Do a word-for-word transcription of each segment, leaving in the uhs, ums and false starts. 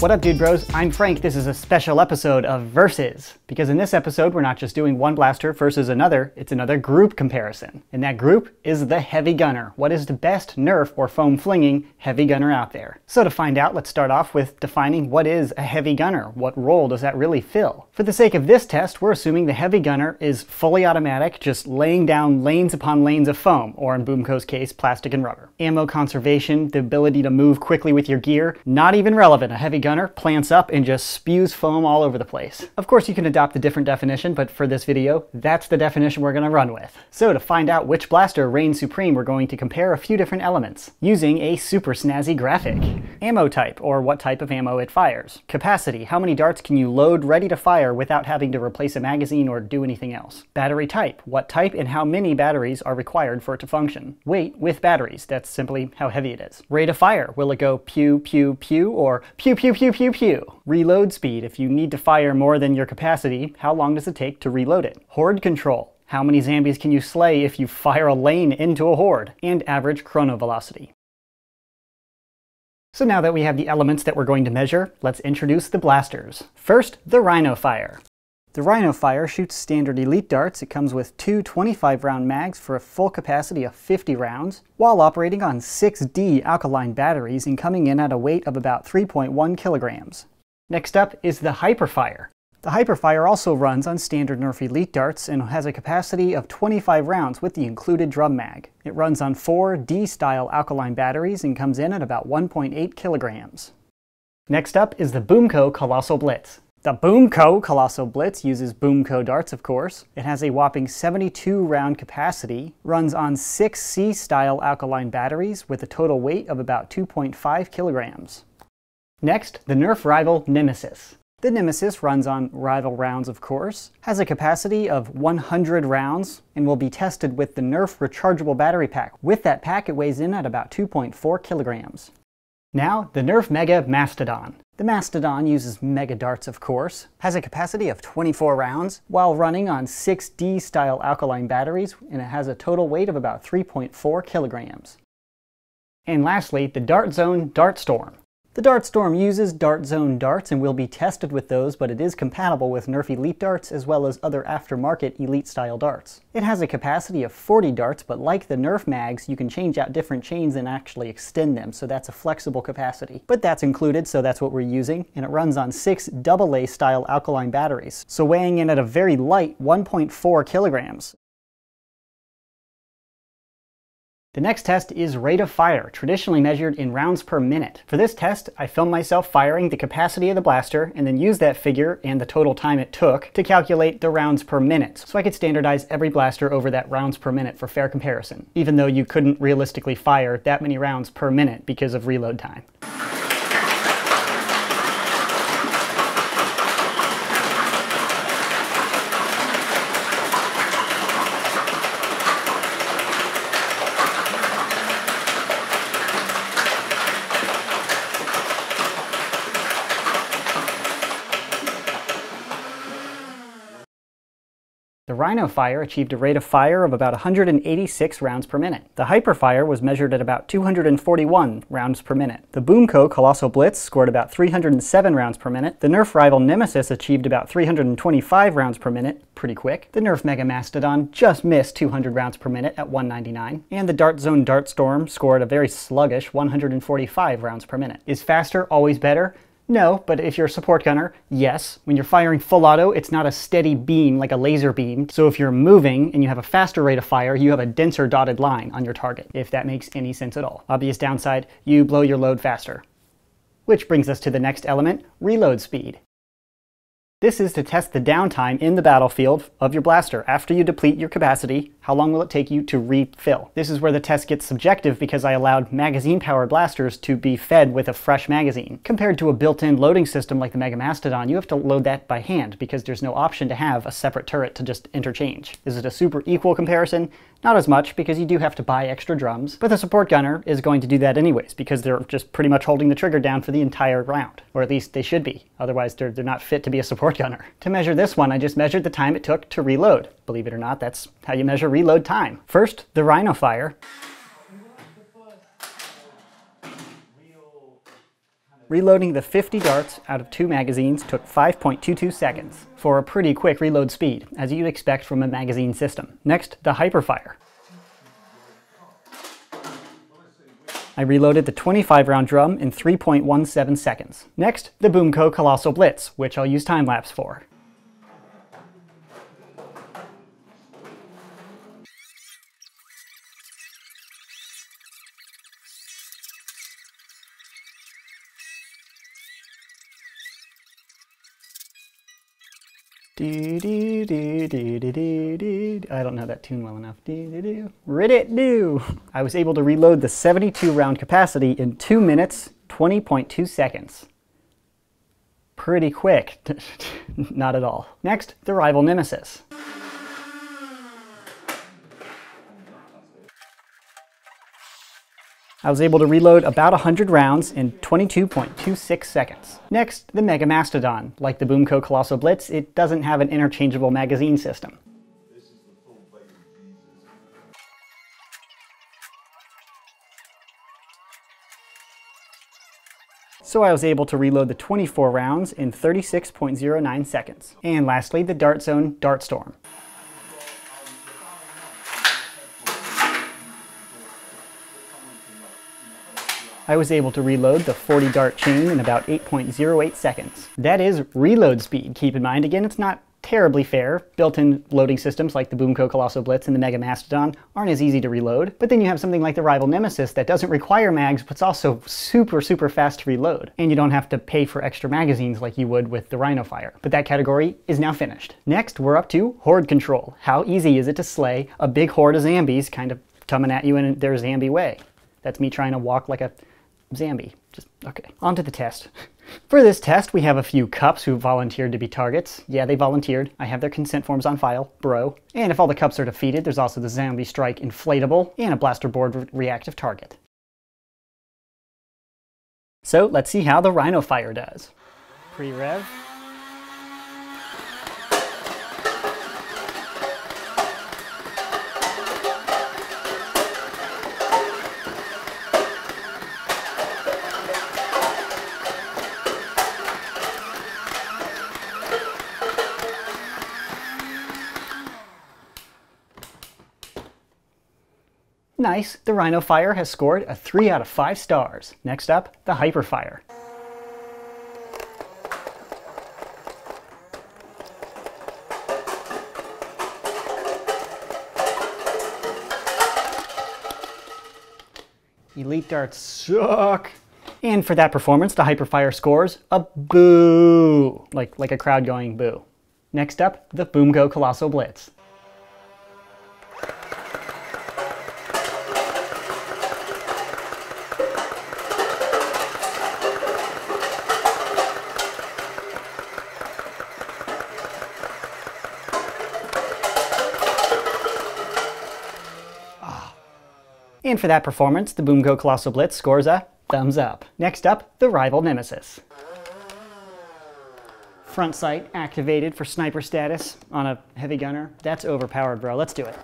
What up, dude bros? I'm Frank. This is a special episode of Versus, because in this episode we're not just doing one blaster versus another, it's another group comparison. And that group is the heavy gunner. What is the best Nerf or foam flinging heavy gunner out there? So to find out, let's start off with defining what is a heavy gunner. What role does that really fill? For the sake of this test, we're assuming the heavy gunner is fully automatic, just laying down lanes upon lanes of foam, or in BoomCo's case, plastic and rubber. Ammo conservation, the ability to move quickly with your gear, not even relevant. A heavy gunner Gunner plants up and just spews foam all over the place. Of course, you can adopt a different definition, but for this video, that's the definition we're going to run with. So to find out which blaster reigns supreme, we're going to compare a few different elements using a super snazzy graphic. Ammo type, or what type of ammo it fires. Capacity, how many darts can you load ready to fire without having to replace a magazine or do anything else. Battery type, what type and how many batteries are required for it to function. Weight with batteries, that's simply how heavy it is. Rate of fire, will it go pew pew pew or pew pew pew pew pew pew. Reload speed, if you need to fire more than your capacity, how long does it take to reload it? Horde control, how many zombies can you slay if you fire a lane into a horde? And average chrono velocity. So now that we have the elements that we're going to measure, let's introduce the blasters. First, the Rhino Fire. The Rhino Fire shoots standard Elite darts. It comes with two twenty-five round mags for a full capacity of fifty rounds, while operating on six D alkaline batteries and coming in at a weight of about three point one kilograms. Next up is the Hyperfire. The Hyperfire also runs on standard Nerf Elite darts and has a capacity of twenty-five rounds with the included drum mag. It runs on four D-style alkaline batteries and comes in at about one point eight kilograms. Next up is the BoomCo Colossal Blitz. The BoomCo Colossal Blitz uses BoomCo darts, of course. It has a whopping seventy-two round capacity, runs on six C style alkaline batteries with a total weight of about two point five kilograms. Next, the Nerf Rival Nemesis. The Nemesis runs on Rival rounds, of course, has a capacity of one hundred rounds, and will be tested with the Nerf rechargeable battery pack. With that pack, it weighs in at about two point four kilograms. Now, the Nerf Mega Mastodon. The Mastodon uses Mega darts, of course, has a capacity of twenty-four rounds, while running on six D style alkaline batteries, and it has a total weight of about three point four kilograms. And lastly, the Dart Zone Dart Storm. The Dart Storm uses Dart Zone darts and will be tested with those, but it is compatible with Nerf Elite darts as well as other aftermarket Elite style darts. It has a capacity of forty darts, but like the Nerf mags, you can change out different chains and actually extend them, so that's a flexible capacity. But that's included, so that's what we're using, and it runs on six double A style alkaline batteries, so weighing in at a very light one point four kilograms. The next test is rate of fire, traditionally measured in rounds per minute. For this test, I filmed myself firing the capacity of the blaster and then used that figure and the total time it took to calculate the rounds per minute, so I could standardize every blaster over that rounds per minute for fair comparison, even though you couldn't realistically fire that many rounds per minute because of reload time. The Rhino Fire achieved a rate of fire of about one hundred eighty-six rounds per minute. The Hyperfire was measured at about two hundred forty-one rounds per minute. The BoomCo Colossal Blitz scored about three hundred seven rounds per minute. The Nerf Rival Nemesis achieved about three hundred twenty-five rounds per minute, pretty quick. The Nerf Mega Mastodon just missed two hundred rounds per minute at one ninety-nine. And the Dart Zone Dart Storm scored a very sluggish one hundred forty-five rounds per minute. Is faster always better? No, but if you're a support gunner, yes. When you're firing full auto, it's not a steady beam like a laser beam. So if you're moving and you have a faster rate of fire, you have a denser dotted line on your target, if that makes any sense at all. Obvious downside, you blow your load faster. Which brings us to the next element, reload speed. This is to test the downtime in the battlefield of your blaster. After you deplete your capacity, how long will it take you to refill? This is where the test gets subjective because I allowed magazine-powered blasters to be fed with a fresh magazine. Compared to a built-in loading system like the Mega Mastodon, you have to load that by hand because there's no option to have a separate turret to just interchange. Is it a super equal comparison? Not as much, because you do have to buy extra drums, but the support gunner is going to do that anyways because they're just pretty much holding the trigger down for the entire round. Or at least they should be. Otherwise, they're, they're not fit to be a support gunner. To measure this one, I just measured the time it took to reload. Believe it or not, that's how you measure reload time. First, the Rhino Fire. Real kind of Reloading the fifty darts out of two magazines took five point two two seconds, for a pretty quick reload speed, as you'd expect from a magazine system. Next, the Hyperfire. I reloaded the twenty-five round drum in three point one seven seconds. Next, the BoomCo Colossal Blitz, which I'll use time-lapse for. Do, do, do, do, do, do, do. I don't know that tune well enough. Do, do, do. Rid it do! I was able to reload the seventy-two round capacity in two minutes, twenty point two seconds. Pretty quick. Not at all. Next, the Rival Nemesis. I was able to reload about one hundred rounds in twenty-two point two six seconds. Next, the Mega Mastodon. Like the BoomCo Colossal Blitz, it doesn't have an interchangeable magazine system. This is the full baby Jesus. So I was able to reload the twenty-four rounds in thirty-six point zero nine seconds. And lastly, the Dart Zone Dart Storm. I was able to reload the forty dart chain in about eight point zero eight seconds. That is reload speed, keep in mind. Again, it's not terribly fair. Built-in loading systems like the BoomCo Colossal Blitz and the Mega Mastodon aren't as easy to reload, but then you have something like the Rival Nemesis that doesn't require mags, but it's also super, super fast to reload. And you don't have to pay for extra magazines like you would with the Rhino Fire. But that category is now finished. Next, we're up to horde control. How easy is it to slay a big horde of zombies kind of coming at you in their zombie way? That's me trying to walk like a Zambi. Just, okay. On to the test. For this test, we have a few cups who volunteered to be targets. Yeah, they volunteered. I have their consent forms on file, bro. And if all the cups are defeated, there's also the Zombie Strike Inflatable and a Blaster Board re Reactive Target. So, let's see how the Rhino Fire does. Pre-rev. Nice, the Rhino Fire has scored a three out of five stars. Next up, the Hyperfire. Elite darts suck! And for that performance, the Hyperfire scores a boo! Like, like a crowd going boo. Next up, the BoomCo Colossal Blitz. And for that performance, the BoomCo Colossal Blitz scores a thumbs up. Next up, the Rival Nemesis. Front sight activated for sniper status on a heavy gunner. That's overpowered, bro. Let's do it.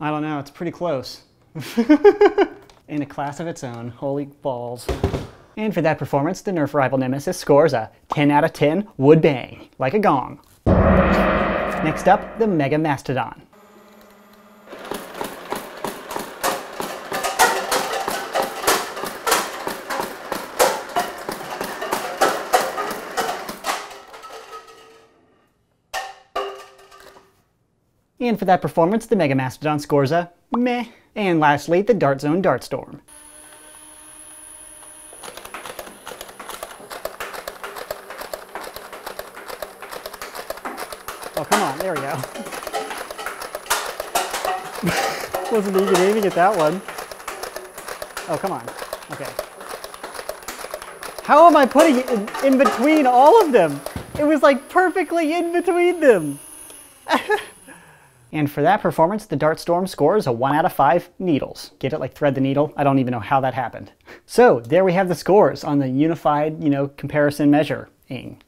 I don't know, it's pretty close. In a class of its own, holy balls. And for that performance, the Nerf Rival Nemesis scores a ten out of ten wood bang, like a gong. Next up, the Mega Mastodon. And for that performance, the Mega Mastodon scores a meh. And lastly, the Dart Zone Dart Storm. Oh, come on, there we go. Wasn't even aiming to get that one. Oh, come on. Okay. How am I putting it in, in between all of them? It was like perfectly in between them. And for that performance, the Dart Storm scores a one out of five needles. Get it? Like thread the needle? I don't even know how that happened. So there we have the scores on the unified, you know, comparison measuring.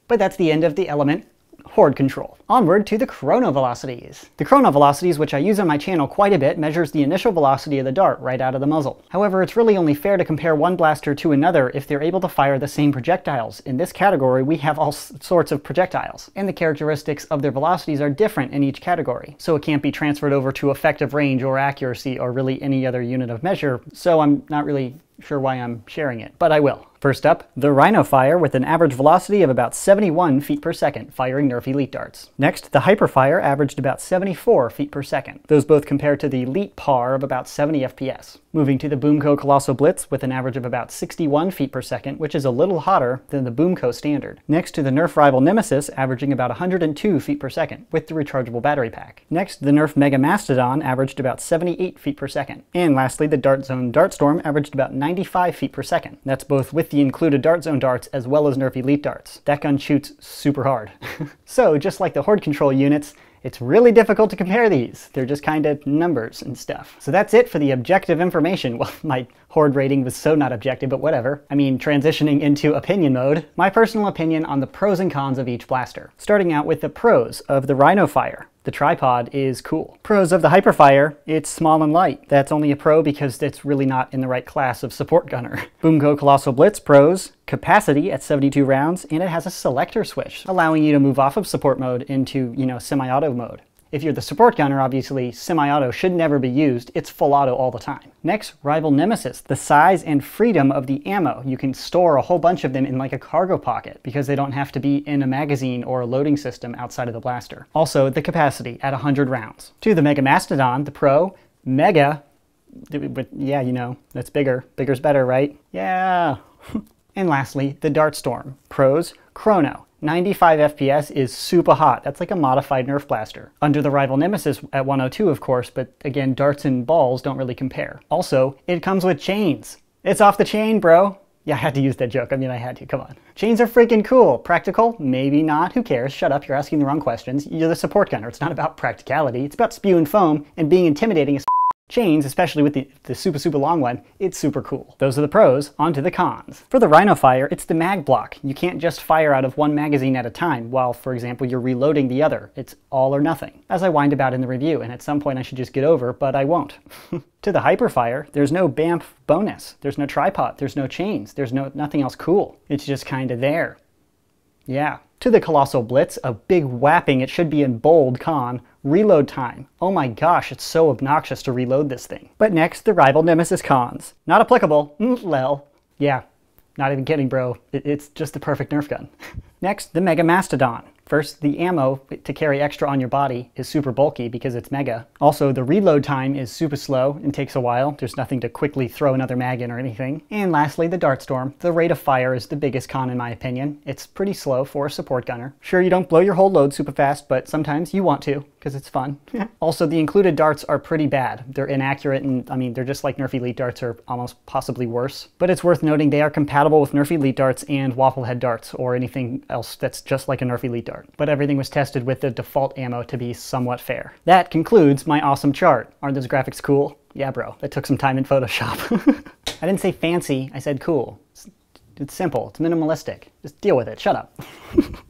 But that's the end of the element horde control. Onward to the chrono velocities. The chrono velocities, which I use on my channel quite a bit, measures the initial velocity of the dart right out of the muzzle. However, it's really only fair to compare one blaster to another if they're able to fire the same projectiles. In this category, we have all sorts of projectiles, and the characteristics of their velocities are different in each category, so it can't be transferred over to effective range or accuracy or really any other unit of measure, so I'm not really sure why I'm sharing it, but I will. First up, the Rhino Fire with an average velocity of about seventy-one feet per second, firing Nerf Elite darts. Next, the Hyperfire averaged about seventy-four feet per second. Those both compare to the Elite Par of about seventy F P S. Moving to the BoomCo Colossal Blitz with an average of about sixty-one feet per second, which is a little hotter than the BoomCo standard. Next to the Nerf Rival Nemesis, averaging about one hundred two feet per second with the rechargeable battery pack. Next, the Nerf Mega Mastodon averaged about seventy-eight feet per second. And lastly, the Dart Zone Dart Storm averaged about ninety-five feet per second. That's both with the included Dart Zone darts as well as Nerf Elite darts. That gun shoots super hard. So just like the horde control units, it's really difficult to compare these. They're just kind of numbers and stuff. So that's it for the objective information. Well, my horde rating was so not objective, but whatever. I mean, transitioning into opinion mode, my personal opinion on the pros and cons of each blaster. Starting out with the pros of the Rhino Fire. The tripod is cool. Pros of the Hyperfire, it's small and light. That's only a pro because it's really not in the right class of support gunner. BoomCo Colossal Blitz pros, capacity at seventy-two rounds, and it has a selector switch, allowing you to move off of support mode into, you know, semi-auto mode. If you're the support gunner, obviously, semi-auto should never be used. It's full auto all the time. Next, Rival Nemesis. The size and freedom of the ammo. You can store a whole bunch of them in like a cargo pocket because they don't have to be in a magazine or a loading system outside of the blaster. Also, the capacity at one hundred rounds. To the Mega Mastodon, the Pro, Mega, but yeah, you know, that's bigger. Bigger's better, right? Yeah. And lastly, the Dart Storm. Pros, Chrono. ninety-five F P S is super hot. That's like a modified Nerf blaster. Under the Rival Nemesis at one oh two, of course, but again, darts and balls don't really compare. Also, it comes with chains. It's off the chain, bro. Yeah, I had to use that joke. I mean, I had to, come on. Chains are freaking cool. Practical? Maybe not. Who cares? Shut up. You're asking the wrong questions. You're the support gunner. It's not about practicality. It's about spewing foam and being intimidating as chains, especially with the, the super super long one, it's super cool. Those are the pros. On to the cons. For the Rhino Fire, it's the mag block. You can't just fire out of one magazine at a time while, for example, you're reloading the other. It's all or nothing, as I whined about in the review, and at some point I should just get over, but I won't. To the Hyperfire, there's no B A M F bonus. There's no tripod. There's no chains. There's no nothing else cool. It's just kind of there. Yeah. To the Colossal Blitz, a big whapping, it should be in bold, con, reload time. Oh my gosh, it's so obnoxious to reload this thing. But next, the Rival Nemesis cons. Not applicable, mm, lel. Yeah, not even kidding, bro. It's just the perfect Nerf gun. Next, the Mega Mastodon. First, the ammo to carry extra on your body is super bulky because it's mega. Also, the reload time is super slow and takes a while. There's nothing to quickly throw another mag in or anything. And lastly, the Dart Storm. The rate of fire is the biggest con in my opinion. It's pretty slow for a support gunner. Sure, you don't blow your whole load super fast, but sometimes you want to because it's fun. Also, the included darts are pretty bad. They're inaccurate and, I mean, they're just like Nerf Elite darts or almost possibly worse. But it's worth noting they are compatible with Nerf Elite darts and Wafflehead darts or anything else that's just like a Nerf Elite dart. But everything was tested with the default ammo to be somewhat fair. That concludes my awesome chart. Aren't those graphics cool? Yeah, bro. That took some time in Photoshop. I didn't say fancy, I said cool. It's, it's simple, it's minimalistic. Just deal with it, shut up.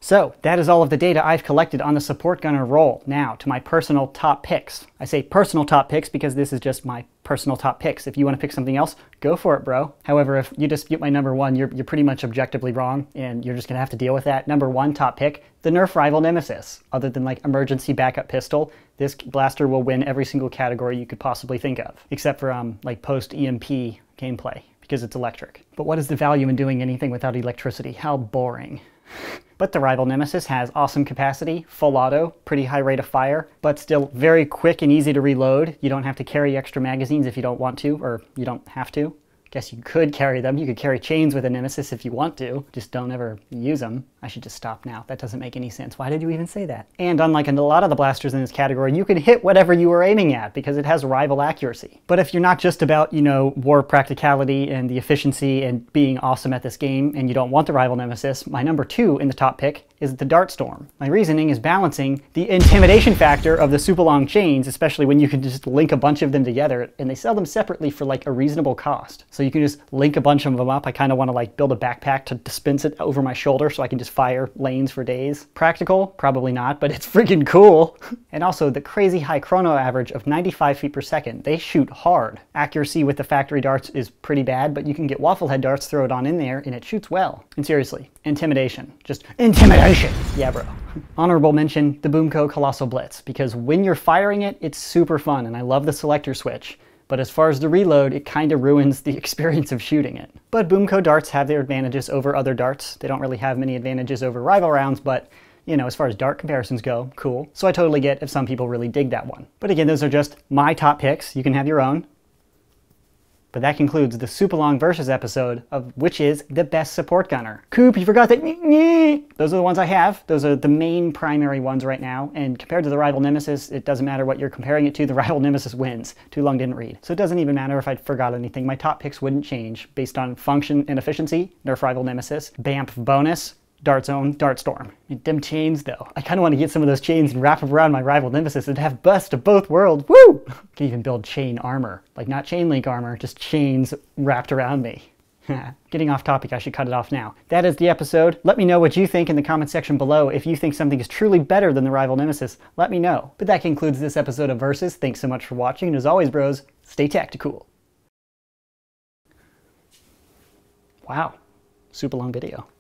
So, that is all of the data I've collected on the support gunner role. Now, to my personal top picks. I say personal top picks because this is just my personal top picks. If you want to pick something else, go for it, bro. However, if you dispute my number one, you're, you're pretty much objectively wrong, and you're just going to have to deal with that. Number one top pick, the Nerf Rival Nemesis. Other than like emergency backup pistol, this blaster will win every single category you could possibly think of, except for um, like post-E M P gameplay, because it's electric. But what is the value in doing anything without electricity? How boring. But the Rival Nemesis has awesome capacity, full auto, pretty high rate of fire, but still very quick and easy to reload. You don't have to carry extra magazines if you don't want to, or you don't have to. Guess you could carry them. You could carry chains with a Nemesis if you want to. Just don't ever use them. I should just stop now. That doesn't make any sense. Why did you even say that? And unlike a lot of the blasters in this category, you can hit whatever you are aiming at because it has rival accuracy. But if you're not just about, you know, war practicality and the efficiency and being awesome at this game, and you don't want the rival Nemesis, my number two in the top pick is the Dart Storm. My reasoning is balancing the intimidation factor of the super long chains, especially when you can just link a bunch of them together, and they sell them separately for like a reasonable cost. So you can just link a bunch of them up. I kind of want to like build a backpack to dispense it over my shoulder so I can just fire lanes for days. Practical? Probably not, but it's freaking cool. And also the crazy high chrono average of ninety-five feet per second. They shoot hard. Accuracy with the factory darts is pretty bad, but you can get Wafflehead darts, throw it on in there, and it shoots well. And seriously, intimidation. Just intimidation! Yeah, bro. Honorable mention, the BoomCo Colossal Blitz, because when you're firing it, it's super fun, and I love the selector switch. But as far as the reload, it kind of ruins the experience of shooting it. But BoomCo darts have their advantages over other darts. They don't really have many advantages over rival rounds, but you know, as far as dart comparisons go, cool. So I totally get if some people really dig that one. But again, those are just my top picks. You can have your own. But that concludes the super long versus episode of which is the best support gunner. Coop, you forgot that. Those are the ones I have. Those are the main primary ones right now. And compared to the rival Nemesis, it doesn't matter what you're comparing it to. The rival Nemesis wins. Too long didn't read. So it doesn't even matter if I forgot anything. My top picks wouldn't change based on function and efficiency. Nerf Rival Nemesis, B A M P bonus, Dart Zone, Dart Storm. Them chains though. I kind of want to get some of those chains and wrap them around my rival Nemesis and have best of both worlds. Woo! I can even build chain armor. Like not chain link armor, just chains wrapped around me. Getting off topic, I should cut it off now. That is the episode. Let me know what you think in the comment section below. If you think something is truly better than the rival Nemesis, let me know. But that concludes this episode of Versus. Thanks so much for watching, and as always, bros, stay tactical. Wow. Super long video.